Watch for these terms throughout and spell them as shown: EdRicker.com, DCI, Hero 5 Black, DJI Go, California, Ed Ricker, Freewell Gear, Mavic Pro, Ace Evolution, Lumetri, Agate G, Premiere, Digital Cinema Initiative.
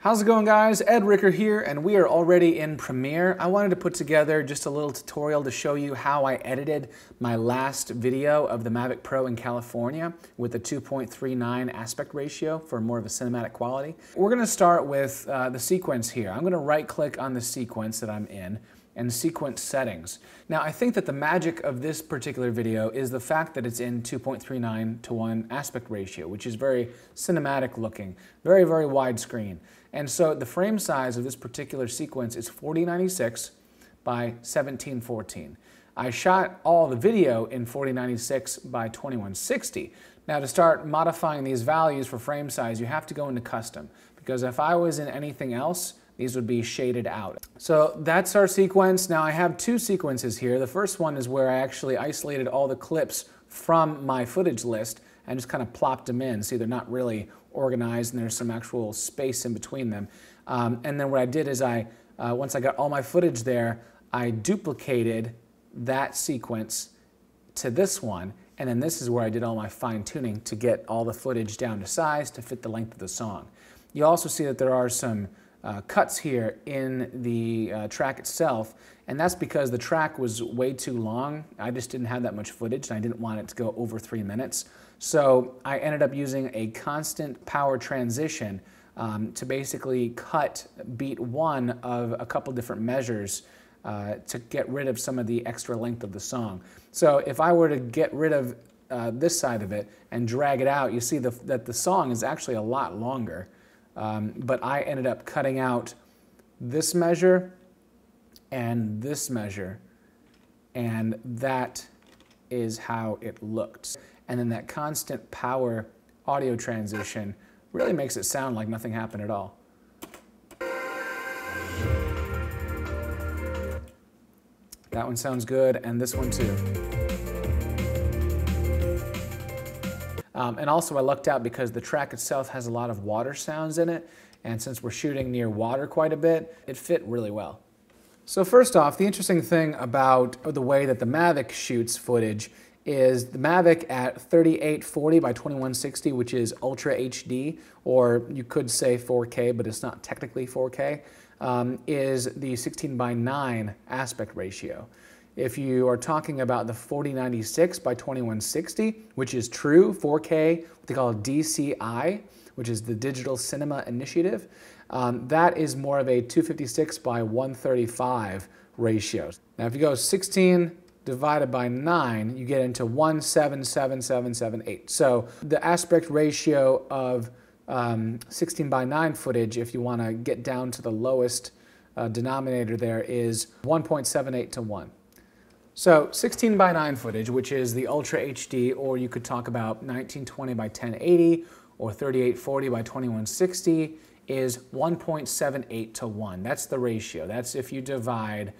How's it going, guys? Ed Ricker here, and we are already in Premiere. I wanted to put together just a little tutorial to show you how I edited my last video of the Mavic Pro in California with a 2.39 aspect ratio for more of a cinematic quality. We're gonna start with the sequence here. I'm gonna right click on the sequence that I'm in and sequence settings. Now, I think that the magic of this particular video is the fact that it's in 2.39:1 aspect ratio, which is very cinematic looking, very, very widescreen. And so the frame size of this particular sequence is 4096 by 1714. I shot all the video in 4096 by 2160. Now, to start modifying these values for frame size, you have to go into custom, because if I was in anything else, these would be shaded out. So that's our sequence. Now I have two sequences here. The first one is where I actually isolated all the clips from my footage list and just kind of plopped them in. See, they're not really organized and there's some actual space in between them. And then what I did is once I got all my footage there, I duplicated that sequence to this one. And then this is where I did all my fine tuning to get all the footage down to size to fit the length of the song. You also see that there are some cuts here in the track itself, and that's because the track was way too long. I just didn't have that much footage and I didn't want it to go over 3 minutes. So I ended up using a constant power transition to basically cut beat one of a couple different measures to get rid of some of the extra length of the song. So if I were to get rid of this side of it and drag it out, you see that the song is actually a lot longer. But I ended up cutting out this measure and this measure, and that is how it looked. And then that constant power audio transition really makes it sound like nothing happened at all. That one sounds good, and this one too. And also I lucked out because the track itself has a lot of water sounds in it, and since we're shooting near water quite a bit, it fit really well. So first off, the interesting thing about the way that the Mavic shoots footage is the Mavic at 3840 by 2160, which is Ultra HD, or you could say 4K, but it's not technically 4K, is the 16:9 aspect ratio. If you are talking about the 4096 by 2160, which is true 4K, what they call DCI, which is the Digital Cinema Initiative, that is more of a 256 by 135 ratio. Now if you go 16 divided by 9, you get into 177,778. So the aspect ratio of 16:9 footage, if you want to get down to the lowest denominator there, is 1.78:1. So 16:9 footage, which is the Ultra HD, or you could talk about 1920 by 1080 or 3840 by 2160, is 1.78:1. That's the ratio. That's if you divide,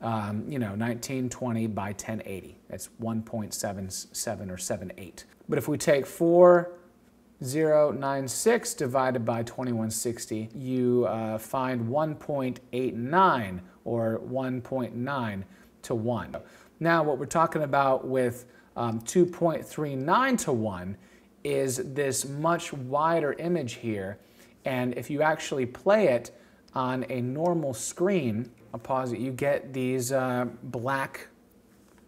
1920 by 1080. That's 1.77 or 78. But if we take 4096 divided by 2160, you find 1.89 or 1.9:1. Now what we're talking about with 2.39:1 is this much wider image here, and if you actually play it on a normal screen, I'll pause it, you get these black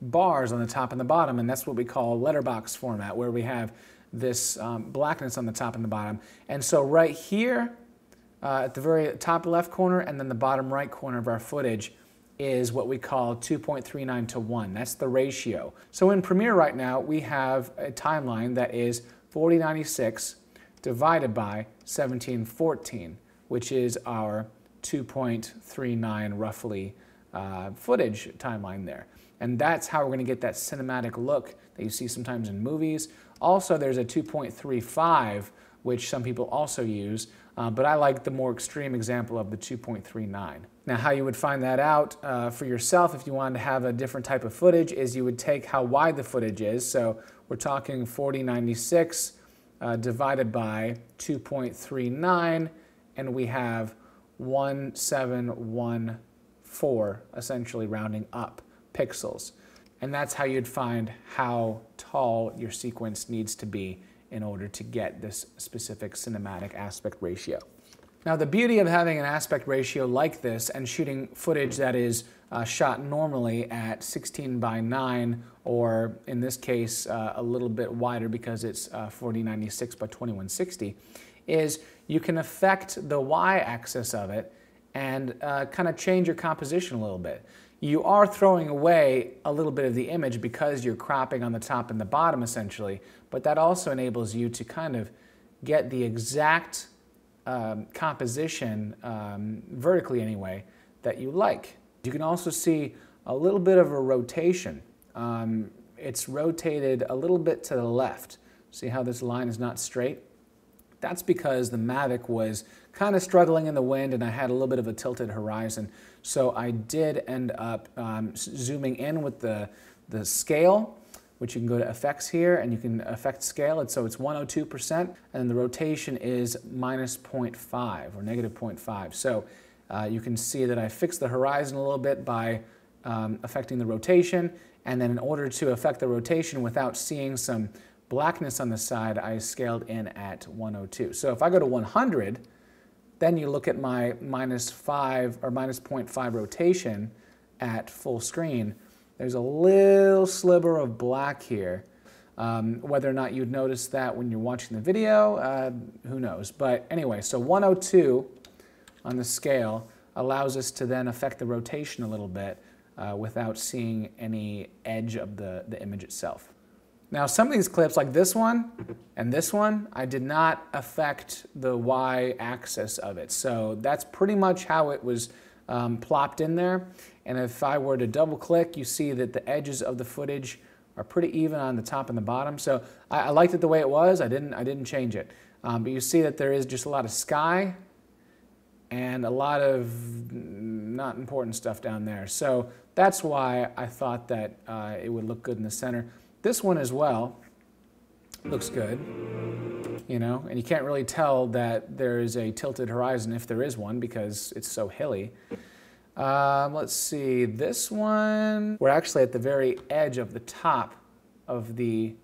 bars on the top and the bottom, and that's what we call letterbox format, where we have this blackness on the top and the bottom. And so right here at the very top left corner and then the bottom right corner of our footage is what we call 2.39:1. That's the ratio. So in Premiere right now, we have a timeline that is 4096 divided by 1714, which is our 2.39 roughly footage timeline there. And that's how we're going to get that cinematic look that you see sometimes in movies. Also, there's a 2.35, which some people also use, but I like the more extreme example of the 2.39. Now, how you would find that out for yourself if you wanted to have a different type of footage is you would take how wide the footage is. So we're talking 4096 divided by 2.39, and we have 1714, essentially rounding up, pixels. And that's how you'd find how tall your sequence needs to be in order to get this specific cinematic aspect ratio. Now, the beauty of having an aspect ratio like this and shooting footage that is shot normally at 16:9, or in this case a little bit wider because it's 4096 by 2160, is you can affect the y-axis of it and kind of change your composition a little bit. You are throwing away a little bit of the image because you're cropping on the top and the bottom essentially, but that also enables you to kind of get the exact composition, vertically anyway, that you like. You can also see a little bit of a rotation. It's rotated a little bit to the left. See how this line is not straight? That's because the Mavic was kind of struggling in the wind and I had a little bit of a tilted horizon. So I did end up zooming in with the scale, which you can go to effects here and you can affect scale. And so it's 102% and the rotation is -0.5 or -0.5. So you can see that I fixed the horizon a little bit by affecting the rotation. And then in order to affect the rotation without seeing some blackness on the side, I scaled in at 102. So if I go to 100, then you look at my -5 or -0.5 rotation at full screen. There's a little sliver of black here. Whether or not you'd notice that when you're watching the video, who knows. But anyway, so 102 on the scale allows us to then affect the rotation a little bit without seeing any edge of the image itself. Now, some of these clips, like this one and this one, I did not affect the y-axis of it. So that's pretty much how it was plopped in there. And if I were to double click, you see that the edges of the footage are pretty even on the top and the bottom. So I liked it the way it was. I didn't change it. But you see that there is just a lot of sky and a lot of not important stuff down there. So that's why I thought that it would look good in the center. This one as well looks good, you know, and you can't really tell that there is a tilted horizon, if there is one, because it's so hilly. Let's see, this one, we're actually at the very edge of the top of the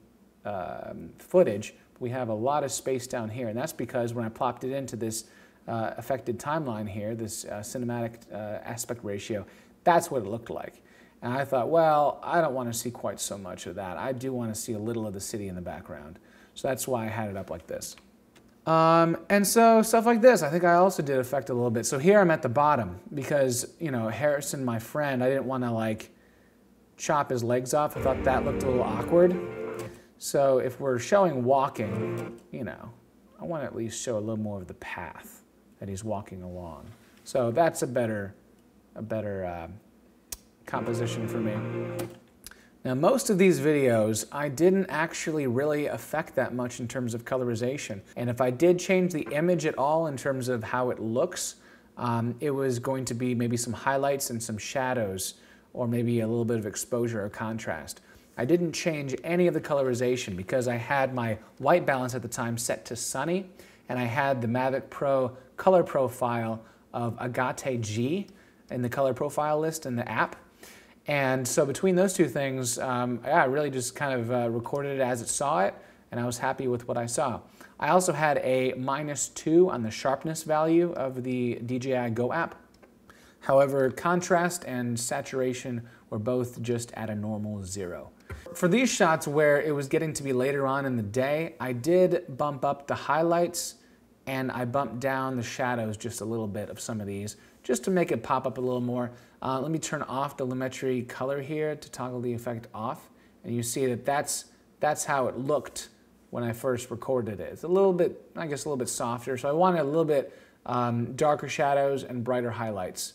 footage. We have a lot of space down here, and that's because when I plopped it into this affected timeline here, this cinematic aspect ratio, that's what it looked like. And I thought, well, I don't want to see quite so much of that. I do want to see a little of the city in the background. So that's why I had it up like this. And so stuff like this, I think I also did affect a little bit. So here I'm at the bottom because, you know, Harrison, my friend, I didn't want to like chop his legs off. I thought that looked a little awkward. So if we're showing walking, you know, I want to at least show a little more of the path that he's walking along. So that's a better composition for me. Now, most of these videos, I didn't actually really affect that much in terms of colorization. And if I did change the image at all in terms of how it looks, it was going to be maybe some highlights and some shadows, or maybe a little bit of exposure or contrast. I didn't change any of the colorization because I had my white balance at the time set to sunny, and I had the Mavic Pro color profile of Agate G in the color profile list in the app. And so between those two things, I really just kind of recorded it as it saw it, and I was happy with what I saw. I also had a -2 on the sharpness value of the DJI Go app. However, contrast and saturation were both just at a normal 0. For these shots where it was getting to be later on in the day, I did bump up the highlights and I bumped down the shadows just a little bit of some of these, just to make it pop up a little more. Let me turn off the Lumetri color here to toggle the effect off. And you see that that's how it looked when I first recorded it. It's a little bit, I guess a little bit softer. So I wanted a little bit darker shadows and brighter highlights,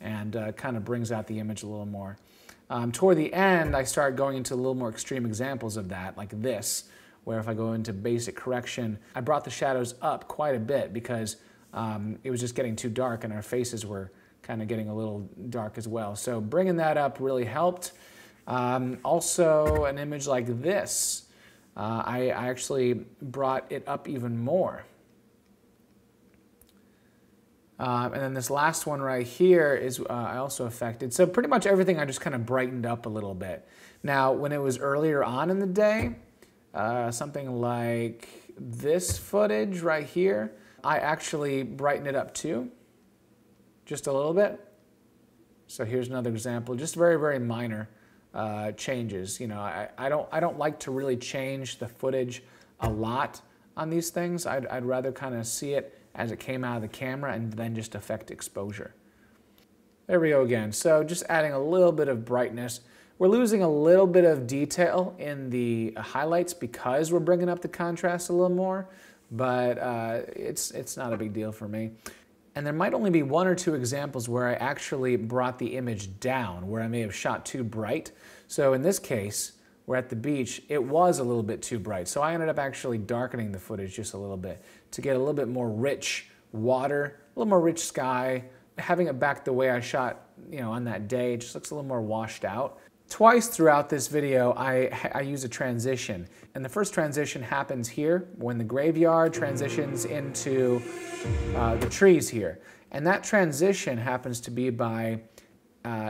and kind of brings out the image a little more. Toward the end, I start going into a little more extreme examples of that, like this, where if I go into basic correction, I brought the shadows up quite a bit because it was just getting too dark and our faces were kind of getting a little dark as well. So bringing that up really helped. Also, an image like this, I actually brought it up even more. And then this last one right here is I also affected. So pretty much everything I just kind of brightened up a little bit. Now, when it was earlier on in the day, something like this footage right here, I actually brighten it up too, just a little bit. So here's another example, just very, very minor changes. You know, I don't like to really change the footage a lot on these things. I'd rather kind of see it as it came out of the camera and then just affect exposure. There we go again. So just adding a little bit of brightness. We're losing a little bit of detail in the highlights because we're bringing up the contrast a little more, but it's not a big deal for me. And there might only be one or two examples where I actually brought the image down, where I may have shot too bright. So in this case, we're at the beach, it was a little bit too bright. So I ended up actually darkening the footage just a little bit to get a little bit more rich water, a little more rich sky. Having it back the way I shot, you know, on that day, it just looks a little more washed out. Twice throughout this video, I use a transition. And the first transition happens here when the graveyard transitions into the trees here. And that transition happens to be by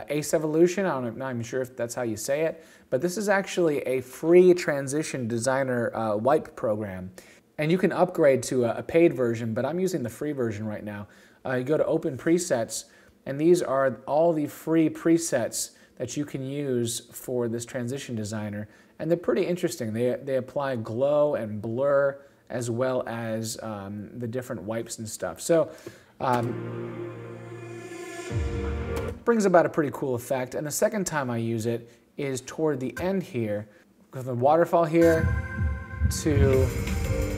Ace Evolution. I'm not even sure if that's how you say it, but this is actually a free transition designer wipe program. And you can upgrade to a paid version, but I'm using the free version right now. You go to Open Presets, and these are all the free presets that you can use for this transition designer. And they're pretty interesting. They apply glow and blur as well as the different wipes and stuff. So brings about a pretty cool effect. And the second time I use it is toward the end here, with the waterfall here to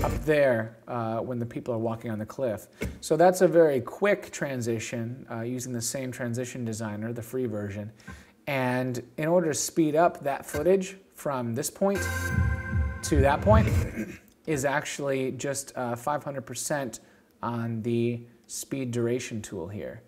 up there when the people are walking on the cliff. So that's a very quick transition using the same transition designer, the free version. And in order to speed up that footage from this point to that point is actually just 500% on the speed duration tool here.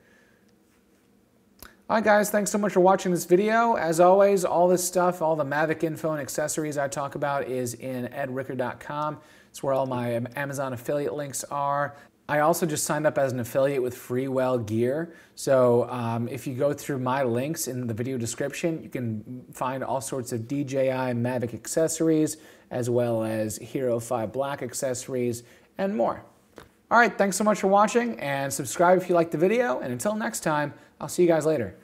All right, guys, thanks so much for watching this video. As always, all this stuff, all the Mavic info and accessories I talk about is in edricker.com. It's where all my Amazon affiliate links are. I also just signed up as an affiliate with Freewell Gear. So if you go through my links in the video description, you can find all sorts of DJI Mavic accessories, as well as Hero 5 Black accessories and more. All right, thanks so much for watching, and subscribe if you liked the video. And until next time, I'll see you guys later.